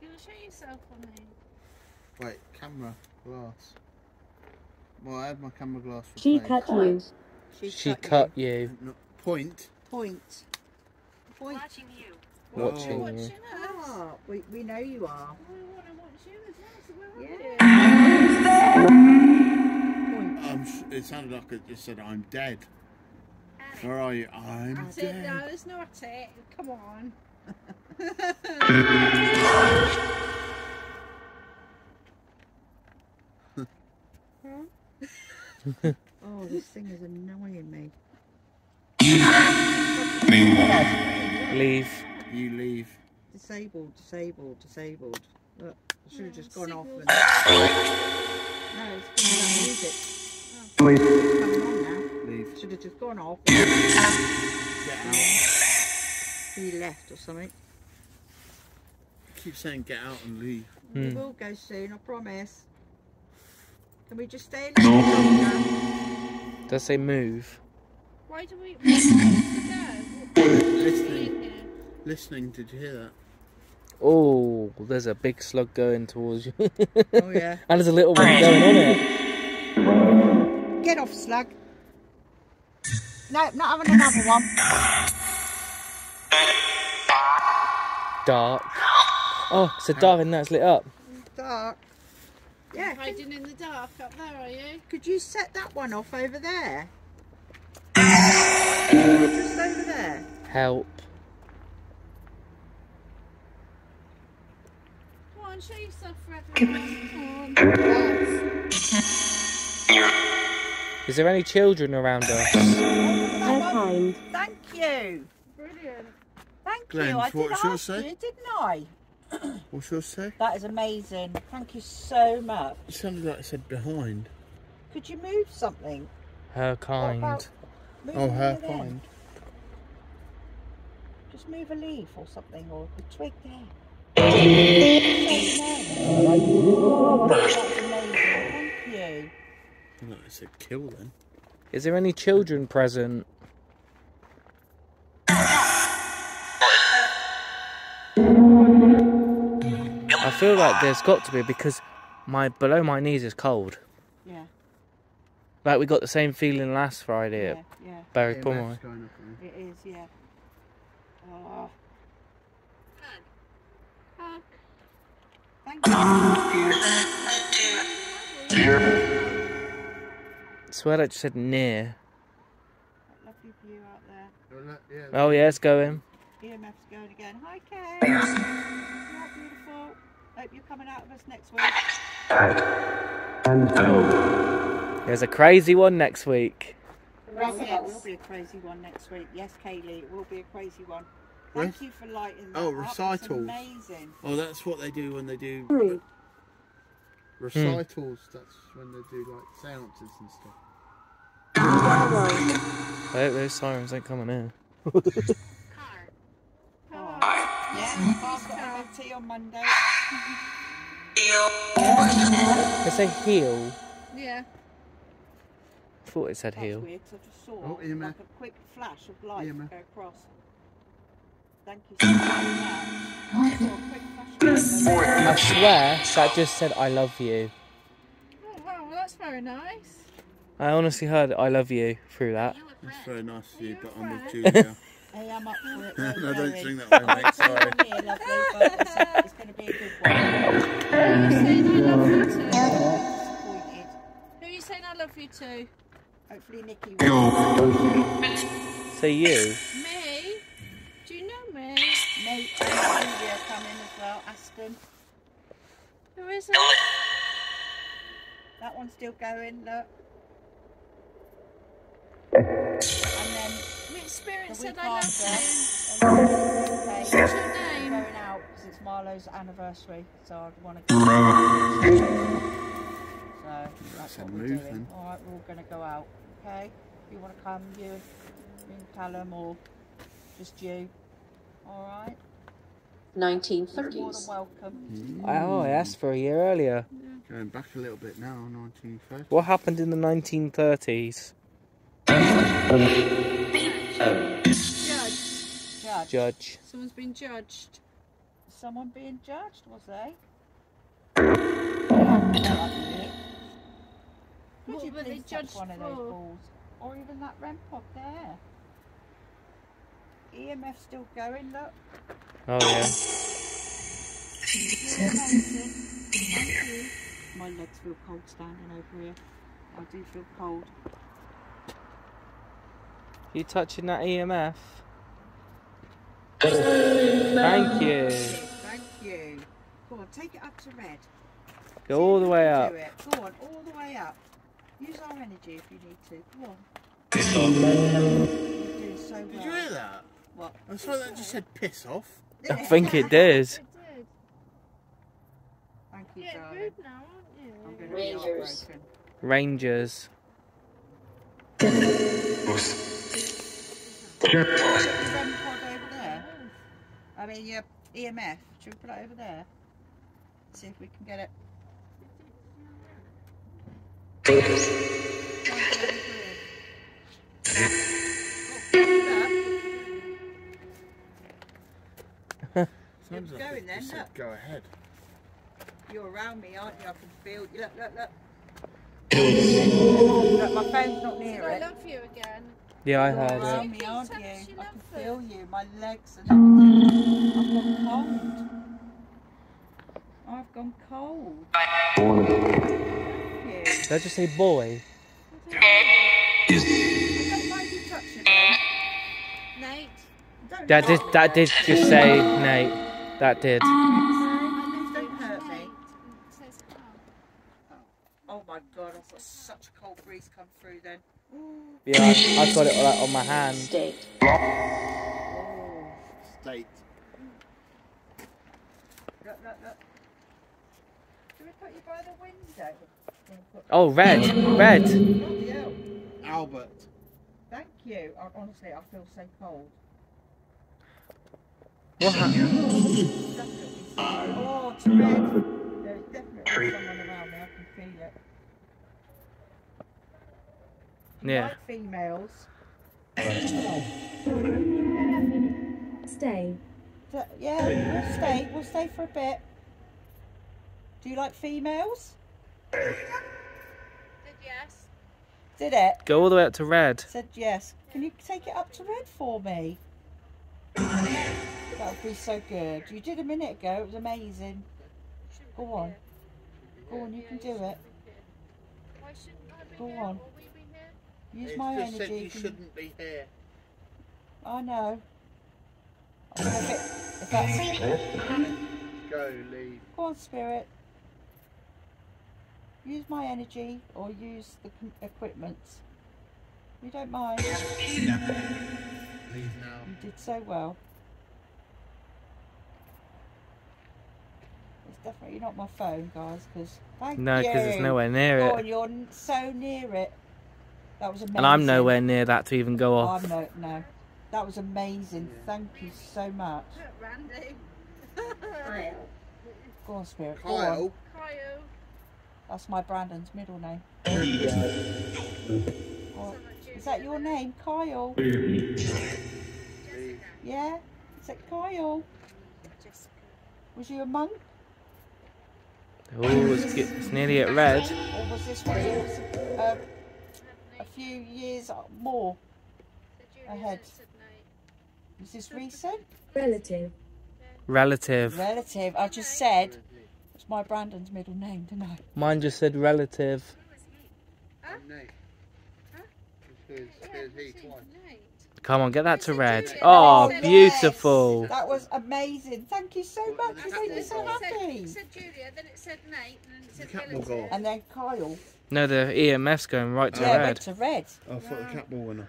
You gonna show yourself on me? Wait, camera glass. Well, I had my camera glass. She cut you. She cut you. No, point. Watching you. Watching you. Oh, we know you are. We want to watch you as well. So where are you? It sounded like it just said, I'm dead. Where are you? I'm dead. No, it's not it. Come on. Oh, this thing is annoying me. Leave. You leave. Disabled. Look, I should have just gone off. And... No, it's music. Leave. Should have just gone off. Get out. He left or something. I keep saying get out and leave. We will go soon, I promise. Can we just stay a little longer? Does say move? Why do we go? Listening. Listening, did you hear that? Oh, there's a big slug going towards you. Oh yeah. And there's a little one going on it. Get off, slug. No, not having another one. Dark. Oh, it's a dark and that's lit up. Dark. Yeah. You're hiding in the dark up there, are you? Could you set that one off over there? Just over there. Help. Come on, show yourself for everyone. Come on. Is there any children around us? Kind. Thank you. Brilliant. Thank you. I did ask you, didn't I? What's yours say? That is amazing. Thank you so much. It sounded like it said behind. Could you move something? Her kind. Oh, her kind. Just move a leaf or something, or a twig there. Thank you. No, it's a kill then. Is there any children present? I feel like there's got to be because below my knees is cold. Yeah. Like we got the same feeling last Friday at Barry Pumai. It is, yeah. Oh. Thank you. I swear that just said near. That lovely view out there. Oh yeah, it's going. EMF's going again. Hi Kay. You're beautiful. Hope you're coming out of us next week. There's a crazy one next week. residents. It will be a crazy one next week. Yes, Kaylee, it will be a crazy one. Thank you for lighting that recitals. That's amazing. Oh, that's what they do when they do recitals. That's when they do like seances and stuff. I hope those sirens ain't coming in. Car. Yeah, Bob's got MT on Monday. It's a heel. Yeah. I thought it said heel. That's weird, because I just saw like a quick flash of light go across. Thank you so much. I swear that just said I love you. Oh wow, well that's very nice. I honestly heard I love you through that. That's very nice of you, but I'm with Julia. I am up for it. No, don't sing that way, mate, sorry. It's going to be a good one. Who are you saying I love you to? Who are you saying I love you to? Hopefully Nikki will. Say you. Me? Do you know me? Nate and Julia come in as well, Aston. Who is it? That one's still going, look. And then Spirit said I love you. What's your name? Going out because it's Marlo's anniversary, so I'd want to go out. So that's what we're doing. Alright, we're all gonna go out. Okay? If you wanna come, you and Callum or just you. Alright? 19 cookies. You're more than welcome. Oh, I asked for a year earlier. Yeah. Going back a little bit now, 1930s. What happened in the 1930s? Judge. Someone's been judged. Someone being judged, was they? Could you please touch one of those balls? Or even that REM pod there. EMF still going, look. Oh yeah. Thank you. My legs feel cold standing over here. I do feel cold. You touching that EMF? Thank you. Thank you. Go on, take it up to red. Go all the way up. Go on, all the way up. Use our energy if you need to. Go on. Piss off. You're doing so well. Did you hear that? What? I saw that just said piss off. I think it did. It did. Thank you, darling. Rude now, aren't you? Rangers. Rangers. I mean, your EMF, should we put it over there? See if we can get it. Sounds like going then, look. Go ahead. You're around me, aren't you? I can feel you. Look, look, look. Look, my phone's not near it. I love you again. Yeah, I heard it. Me, aren't you? I can feel you. My legs are... I've gone cold. I've gone cold. Boy. Did I just say boy? I don't mind you touching me. Nate. That did just say Nate. That did. My legs don't hurt me. Oh my God, I've got such a cold breeze come through then. Yeah, I've got it all like, on my hand. State. Oh, state. Look, look, look. Should we put you by the window? Oh, red. Red. Albert. Thank you. Honestly, I feel so cold. What happened? Oh, it's red. There's definitely someone around me. I can feel it. Yeah. Like females. Stay. Yeah, we'll stay. We'll stay for a bit. Do you like females? Did yes. Did it? Go all the way up to red. Said yes. Can you take it up to red for me? That would be so good. You did a minute ago. It was amazing. Go on. Go on, you can do it. Go on. Use my energy. Said you shouldn't be here. I know. I'm a bit, if that's... Go, leave. Go on, Spirit. Use my energy or use the equipment. You don't mind? No. Leave now. You did so well. It's definitely not my phone, guys, because thank you. No, because it's nowhere near it. Oh, you're so near it. That was amazing. And I'm nowhere near that to even go off. No. That was amazing. Thank you so much. Randy. Go on, Spirit. Kyle. Kyle. That's my Brandon's middle name. What? Is that your name? Kyle? Yeah? Is that Kyle? Was you a monk? Oh, it's nearly at red. Or was this a few years more ahead? Is this recent? Relative. I just said it's my Brandon's middle name, didn't I? Mine just said relative. I'm Nate. Come on, get that to red. Oh, beautiful. That was amazing. Thank you so much. It made me so happy. It said Julia, then it said Nate, and then it said relative. And then Kyle. No, the EMF's going right to red. Yeah, to red. I thought the cat ball went off.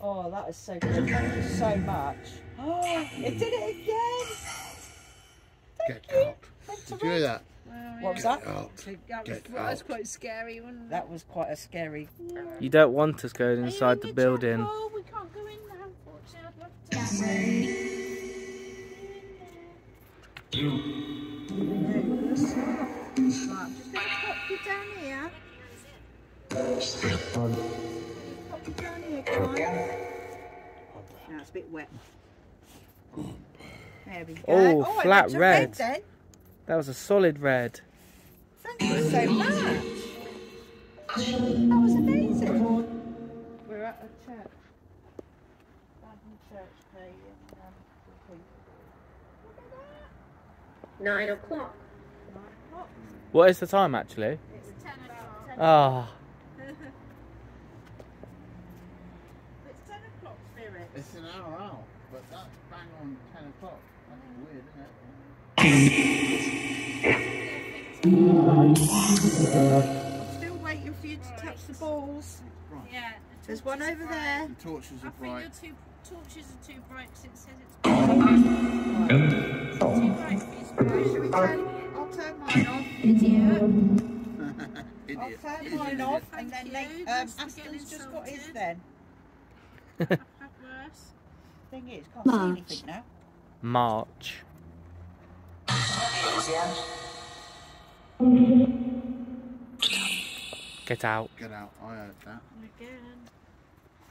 Oh, that was so good. Thank you so much. Oh, it did it again. Thank you. Did you hear that? What was that? That was quite scary, wasn't it? That was quite a scary... You don't want us going inside the building. Oh, we can't go in now, unfortunately. Now it's a bit wet. There we go. Oh, flat red. That was a solid red. Thank you so much. That was amazing. We're at a church. London church day in 9 o'clock. What is the time actually? It's 10 o'clock. Ah. It's 10 o'clock, Spirit. It's an hour out, but that's bang on 10 o'clock. That's weird, isn't it? I'm still waiting for you to touch the balls. Yeah. There's one over there. The torches are bright. I think your torches are too bright because it says it's bright. Should we turn? I'll turn mine off. Idiot. I'll turn mine off and then Nate, Aston's just got his then. I've had worse. Thing is, can't see anything now. March. Get out. Get out. I heard that. And again.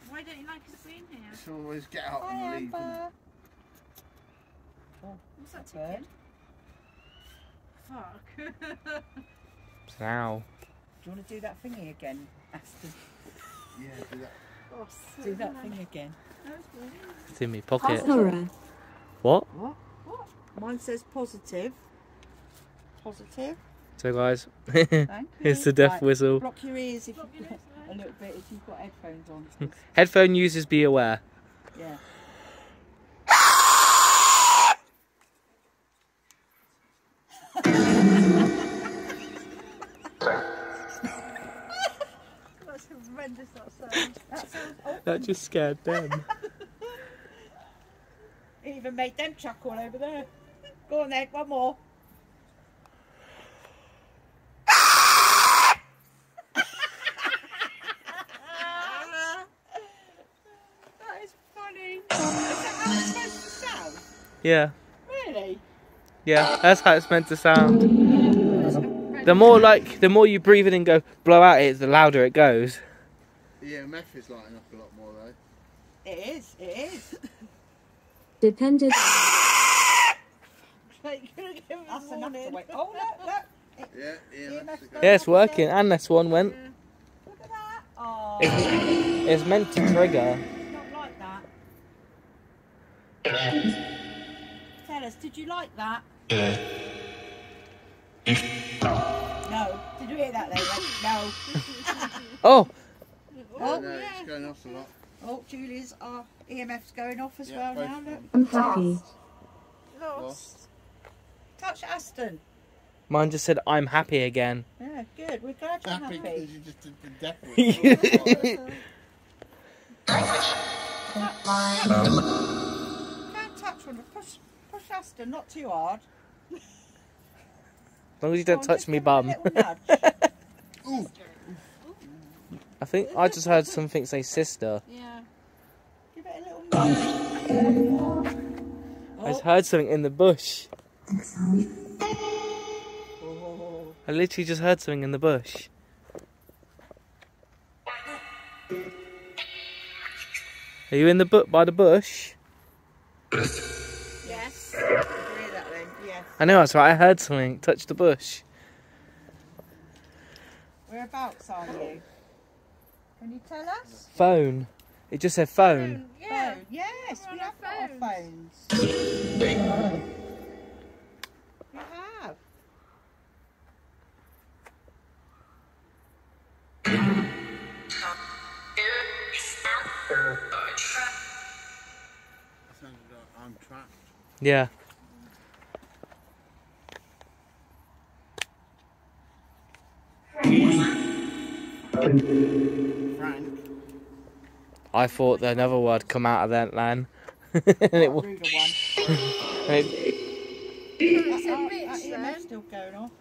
Why don't you like us being here? It's always get out and leave. Oh, what's that ticket? Fuck. It's an owl. Do you want to do that thingy again, Aston? Yeah, do that. Oh, so do that thing again. It's in my pocket. Positive. What? What? What? Mine says positive. Positive. So guys, here's the death whistle. Block your ears if you a little bit if you've got headphones on. Headphone users, be aware. Yeah. That's horrendous. That sounds awful. That just scared them. It even made them chuckle over there. Go on then, one more. Yeah. Really? Yeah, that's how it's meant to sound. The more you breathe in and go blow out it, the louder it goes. Yeah, meth is lighting up a lot more though. It is. Dependent. That's enough to wait. Oh look. Yeah, it's working. And this one went. Look at that. Oh. It's meant to trigger. It's not like that. Did you like that? No. Did you hear that then? No. Oh! Oh, yeah. It's going off a lot. Oh, Julie's EMF's going off as well now, look. I'm happy. Lost. Touch Aston. Mine just said, I'm happy again. Yeah, good. We're glad you're happy. Because you just did the death. Can't touch one. Push Aston, not too hard. As long as you don't touch me bum. I think I just heard something say sister. Yeah. Give it a little nudge. I just heard something in the bush. I literally just heard something in the bush. Are you in the by the bush? Yes. I hear that then. Yes. I know, that's right. I heard something touch the bush. Whereabouts are you? Can you tell us? Phone. It just said phone. Yeah. Phone. Yes, we have got our phones. We have. I'm trapped. Yeah. Frank. I thought that another word come out of that land. And it was. That's a bitch, that EMF's still going on.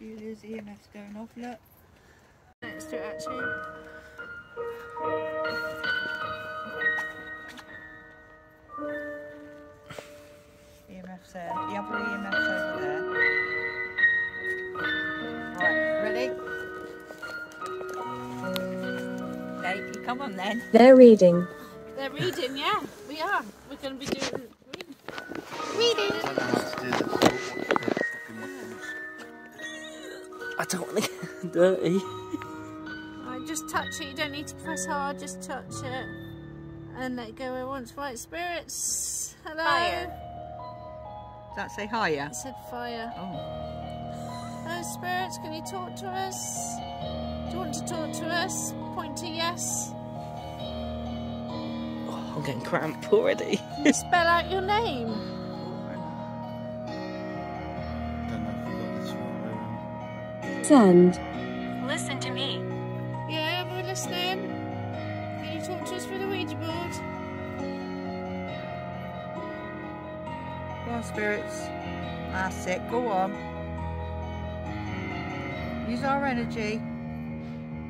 Julia's EMF's going off, look. Let's do it actually. EMF's there. The other EMF's over there. Right, ready? Nate, come on then. They're reading. They're reading, yeah. We are. We're going to be doing reading. I don't know how to do this. I don't want to get dirty. Just touch it, you don't need to press hard, just touch it and let go where it wants. Right, spirits, hello. Fire. Does that say higher? It said fire. Oh. Hello spirits, can you talk to us? Do you want to talk to us? Point to yes. Oh, I'm getting cramped already. Can you spell out your name? Send. Listen to me. Listening. Can you talk to us through the Ouija board? Go on, spirits. That's it. Go on. Use our energy.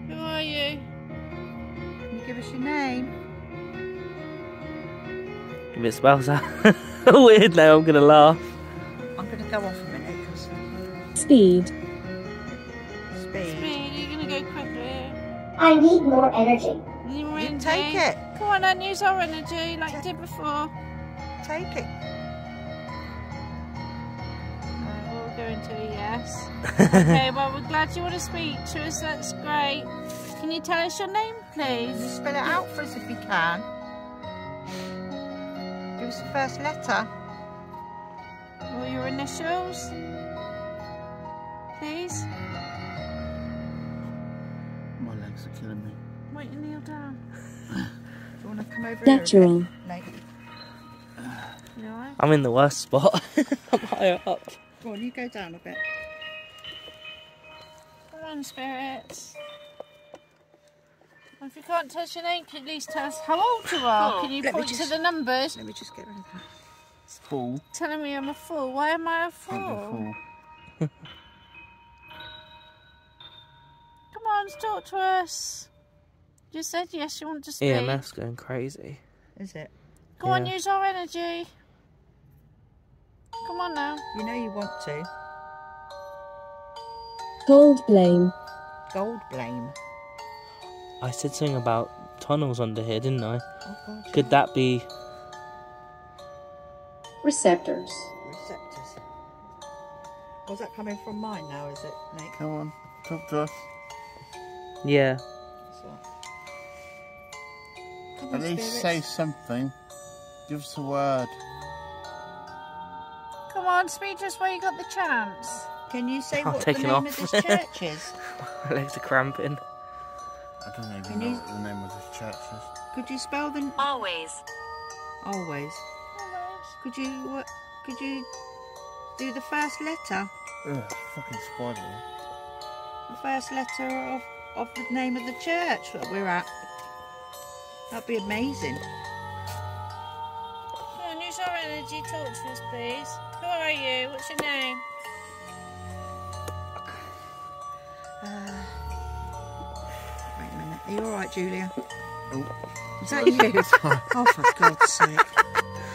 Who are you? Can you give us your name? If it spells out weird now, I'm going to laugh. I'm going to go off a minute. Cause... Speed. I need more energy. Need more energy. Take it. Come on then, use our energy like you did before. Take it. We'll go into a yes. Okay, well we're glad you want to speak to us, that's great. Can you tell us your name please? You spell it out for us if you can. Give us the first letter. Or your initials. Please. Are killing me. Why don't you kneel down? Do you want to come over here? Nate. You alright? I'm in the worst spot. I'm higher up. Go on, you go down a bit. Come on, spirits. If you can't tell us your name, can you at least tell us how old you are? Oh, can you point to the numbers? Let me just get rid of that. It's full. Telling me I'm a fool. Why am I a fool? I'm a fool. Talk to us. You said yes, you want to speak. EMF's going crazy. Is it? Go on, use our energy. Come on now. You know you want to. Gold blame. Gold blame. I said something about tunnels under here, didn't I? Oh, God, could that be... Receptors. Receptors. Was that coming from mine now, is it, Nate? Come on, talk to us. Yeah. So. At least say something. Give us a word. Come on, speak to us where you got the chance. Can you say what the name of this church is? My legs are cramping. I don't even know what the name of this church is. Could you spell the... Always. Always. Always. Could you... What, could you do the first letter? Ugh, fucking spider. The first letter of... of the name of the church that we're at. That'd be amazing. Come on, use our energy, talk to us please. Who are you? What's your name? Wait a minute. Are you alright, Julia? Oh. Is that you? Oh, for God's sake.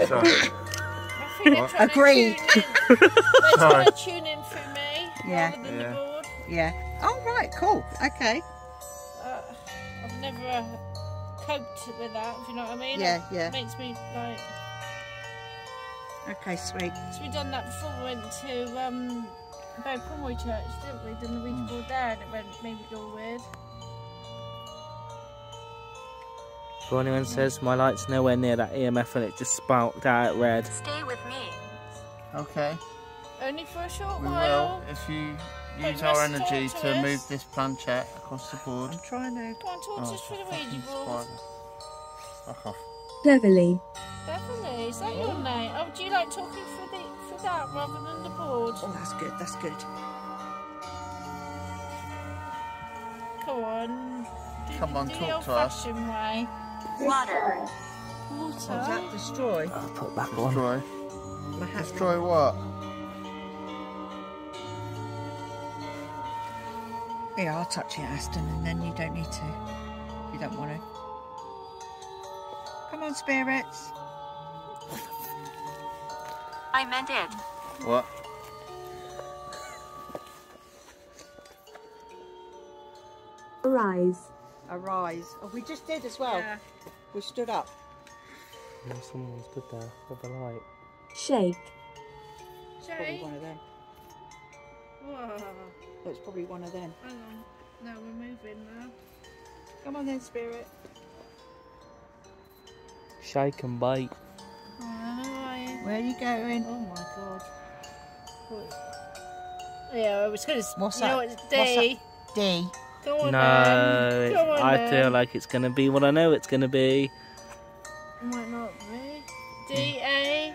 Sorry. Agreed. They're trying to tune in through me. Yeah. Rather than the board. Yeah. Oh, right. Cool. Okay. I've never coped with that. Do you know what I mean? Yeah. Yeah. It makes me like. Okay, sweet. So we done that before we went to Bow Plumway Church, didn't we? Done the Ouija board there, and it made it all weird. So anyone says my light's nowhere near that EMF and it just sparked out red. Stay with me. Okay. Only for a short while. If you use our energy to move this planchette across the board. I'm trying to. Go on, talk to us for the Ouija board. Fuck off. Beverly. Beverly, is that your name? Oh, do you like talking for that rather than the board? Oh, that's good. That's good. Come on. Come on, talk to us. Way. Water. Water. Does that destroy? I'll put back on. Destroy. Destroy what? Yeah, I'll touch it, Aston, and then you don't need to. You don't want to. Come on, spirits. I meant it. What? Arise. Arise. Oh, we just did as well. Yeah. We stood up. Yeah, someone stood there with the light. Shake. It's probably one of them. Whoa. Oh, it's probably one of them. Hang on. No, we're moving now. Come on then, spirit. Shake and bite. Oh, where are you going? Oh my God. What? Yeah, I was going to... What's that? No, it's D. What's that? D. On, no, I feel like it's going to be what I know it's going to be. It might not be. D-A.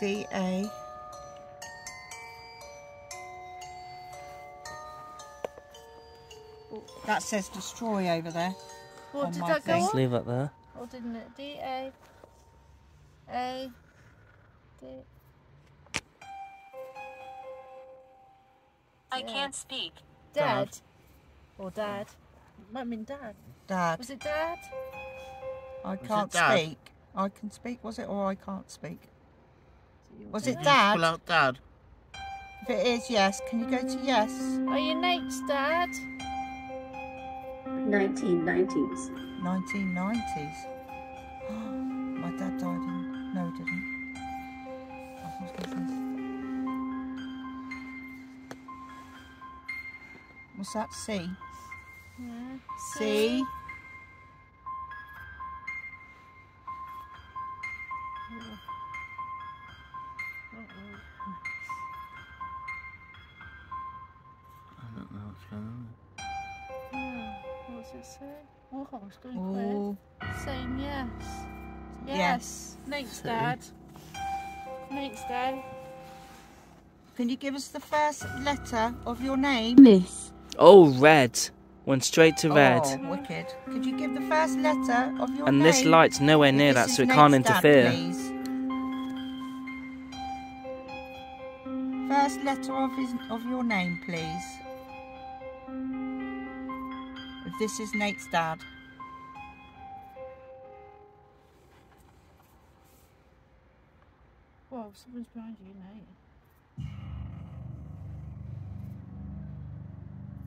D-A. That says destroy over there. What did that go on? Just leave it there. Or didn't it? D-A. A. D. I can't speak. Dad. Or Dad. I mean Dad. Dad. Was it Dad? I can't speak. I can speak, was it? Or I can't speak? Was it Dad? Pull out Dad. If it is, yes. Can you go to yes? Are you Nate's Dad? 1990s. 1990s? My dad died in... No, he didn't. I was going to say... What's that? C? Yeah. C. I don't know what's going on. Yeah. What does it say? Oh, it's going weird. Saying yes. Yes. Nate's Dad. Nate's Dad. Can you give us the first letter of your name? Miss. Oh, red. Went straight to red. Oh, wicked. Could you give the first letter of your name? And this light's nowhere near that, so it can't interfere. First letter of your name, please. If this is Nate's dad. Well, someone's behind you, Nate.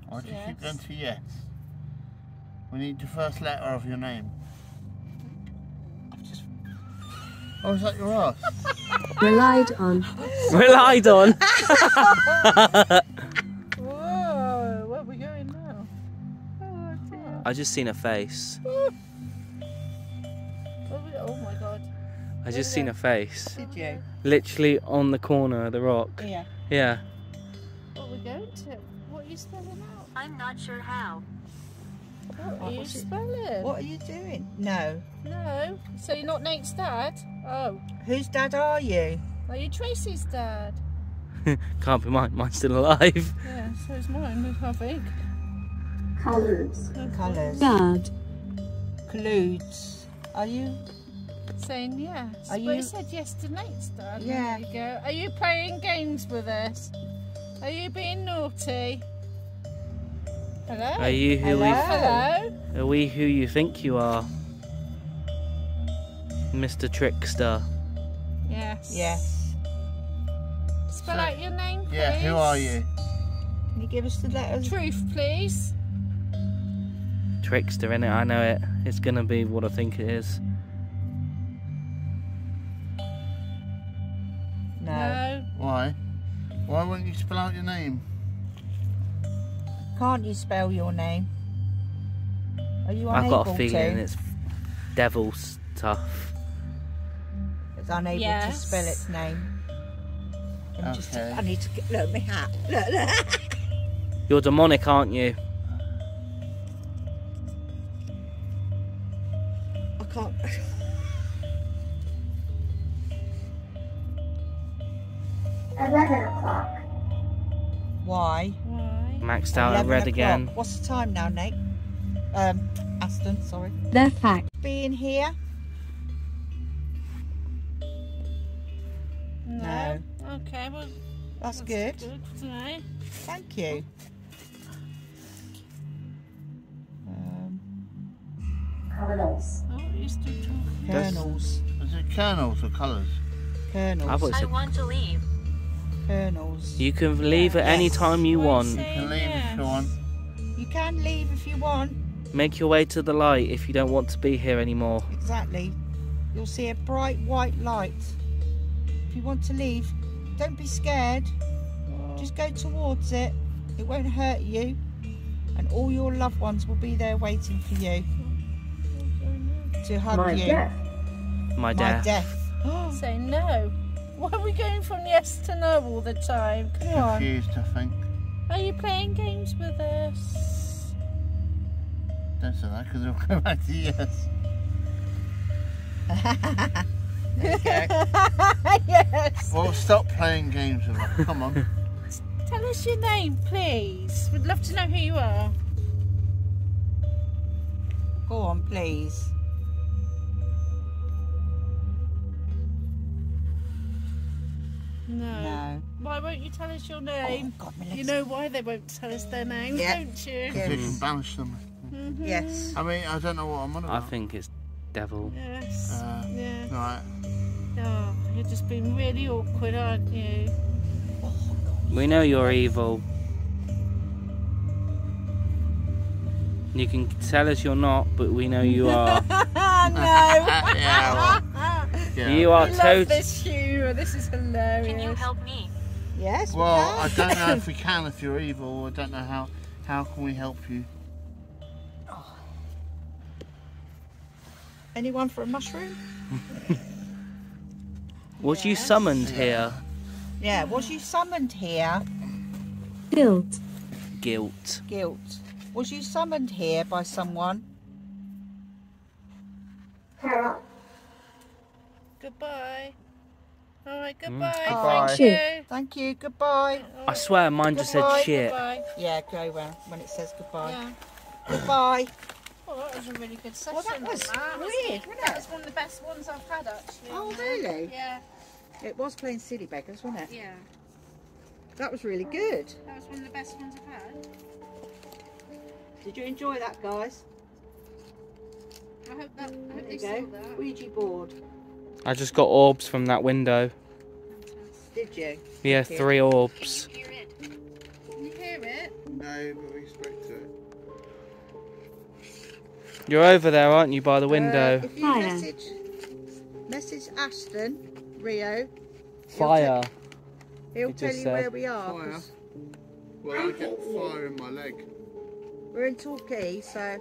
Why do you keep going to yes? We need the first letter of your name. I've just... Oh, is that your ass? Relied on. Relied on! Whoa, where are we going now? Oh dear. I just seen a face. Oh my God. I just seen a face. Did you? Literally on the corner of the rock. Yeah. Yeah. What are we going to? What are you spelling out? I'm not sure how. What are you spelling? What are you doing? No. No? So you're not Nate's dad? Oh. Whose dad are you? Are you Tracy's dad? Can't be mine. Mine's still alive. Yeah, so it's mine, I think. Colors. Colors. Guard. Clues. Are you saying yes? Are you... We said yes to Nate's, darling. Yeah. There you go. Are you playing games with us? Are you being naughty? Hello? Are you who Hello? Are we who you think you are? Mr. Trickster. Yes. Yes. Spell out your name, please. Yeah, who are you? Can you give us the letters? Truth, please. Trickster, innit? I know it. It's gonna be what I think it is. No. No. Why? Why won't you spell out your name? Can't you spell your name? Are you unable to? I've got a feeling it's devil stuff. It's unable to spell its name. Okay. Just, I need to get, look, my hat. Look, look. You're demonic, aren't you? I can't. Why? Why? Maxed out at red again. What's the time now, Nate? Aston, sorry. The fact. Being here? No. Okay, well. That's good. Good today. Thank you. Kernels. Oh, it used to talk. Kernels. Is it kernels or colours? Kernels. I want to leave. Kernels. You can leave at any time you want. You can leave if you want. You can leave if you want. Make your way to the light if you don't want to be here anymore. Exactly. You'll see a bright white light. If you want to leave, don't be scared. Just go towards it. It won't hurt you. And all your loved ones will be there waiting for you. To hug you. My death. Oh. Say no. Why are we going from yes to no all the time? Come confused, on. I think. Are you playing games with us? Don't say that because we'll go back to yes. Okay. Yes. Well, stop playing games with us. Come on. Tell us your name, please. We'd love to know who you are. Go on, please. No. No. Why won't you tell us your name? Oh, God, you know why they won't tell us their name, don't you? Because you can banish them. Mm-hmm. Yes. I mean, I don't know what I'm on about. I think it's devil. Yes. Yes. Right. Oh, you're just being really awkward, aren't you? Oh, we know you're evil. You can tell us you're not, but we know you are. No. Yeah, well, yeah. You are totally. This is hilarious. Can you help me? Yes. Well, we can. I don't know if we can if you're evil. I don't know how. How can we help you? Oh. Anyone for a mushroom? Was you summoned here? Yeah. Was you summoned here? Guilt. Guilt. Guilt. Was you summoned here by someone? Cheryl. Goodbye. All right, goodbye. Goodbye. Thank you. Thank you. Goodbye. I swear, mine just said shit. Goodbye. Yeah, go when it says goodbye. Yeah. Goodbye. Well, that was a really good session. Well, that was weird, wasn't it? That was one of the best ones I've had, actually. Oh, really? Yeah. It was plain silly beggars, wasn't it? Yeah. That was really good. That was one of the best ones I've had. Did you enjoy that, guys? I hope that. I hope they saw that. Ouija board. I just got orbs from that window. Did you? Yeah, three orbs. Can you hear it? Can you hear it? No, but we spoke to it. You're over there, aren't you, by the window? If you message Aston, Rio. Fire. He'll tell you where we are. Fire. Well, I get fire in my leg. We're in Torquay, so...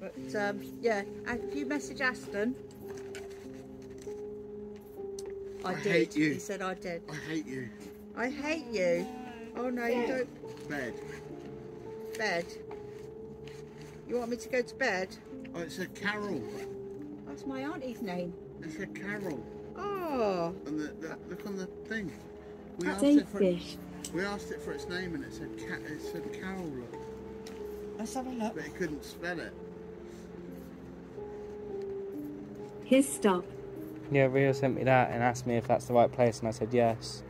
But yeah, if you message Aston, I did. Hate you. He said I did. I hate you. I hate you. Oh no, you don't. Bed. Bed. You want me to go to bed? Oh, it's a Carol. That's my auntie's name. It's a Carol. Oh. And the, look on the thing. We asked for it. We asked it for its name and it said Carol. Let's have a look. But it couldn't spell it. His stop. Yeah, Rio sent me that and asked me if that's the right place, and I said yes.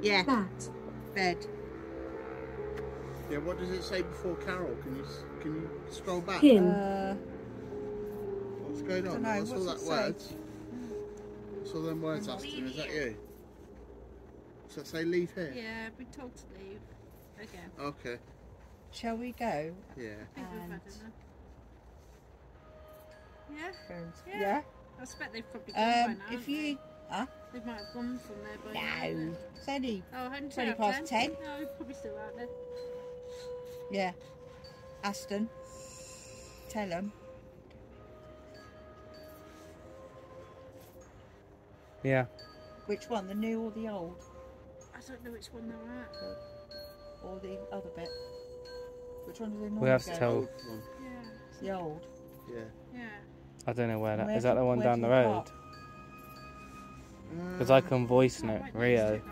Yeah. That. Bed. Yeah. What does it say before Carol? Can you scroll back? Him. What's going on? I saw that word. What's all them words, Aston? Is that you? Does that say leave here? Yeah, I've been told to leave. Okay. Okay. Shall we go? Yeah. And yeah. Yeah. I expect they've probably gone by now. If you, huh? They might have gone from there by now. No, it's only 20 past 10. No, they're probably still out there. Yeah. Aston, tell them. Yeah. Which one, the new or the old? I don't know which one they're at. Or the other bit. Which one do they normally go? We have to tell. Yeah. The old. Yeah. Yeah. I don't know where that is. That the one down the road? Because I can voice note Rio.